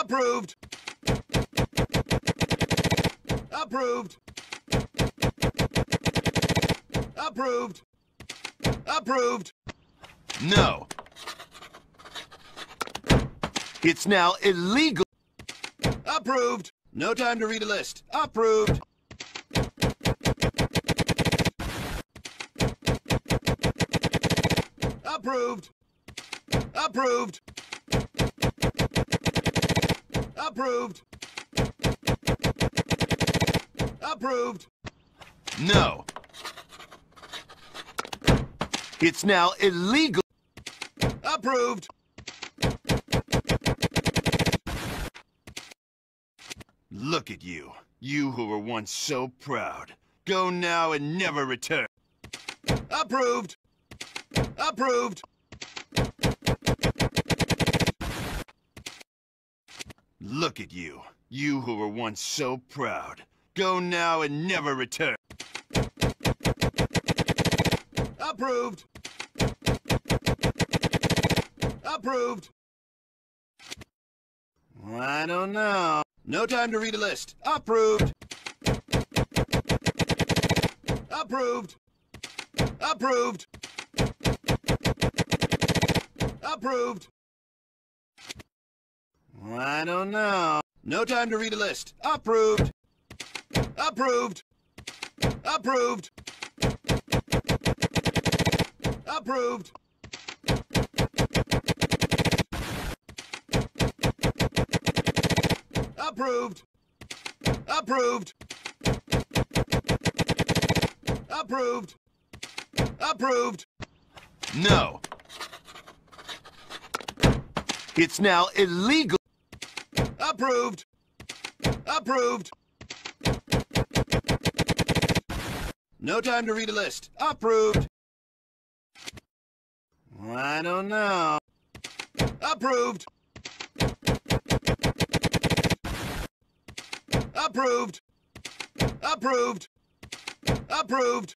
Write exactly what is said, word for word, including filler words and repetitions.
Approved. Approved. Approved. Approved. No. It's now illegal. Approved. No time to read a list. Approved. Approved. Approved. Approved. Approved. No. It's now illegal. Approved. Look at you, you who were once so proud. Go now and never return. Approved. Approved. Look at you, you who were once so proud. Go now and never return. Approved. Approved. I don't know. No time to read a list. Approved. Approved. Approved. Approved. I don't know. No time to read a list. Approved. Approved. Approved. Approved. Approved. Approved. Approved. Approved. No. It's now illegal. Approved. Approved. No time to read a list. Approved. I don't know. Approved. Approved. Approved. Approved.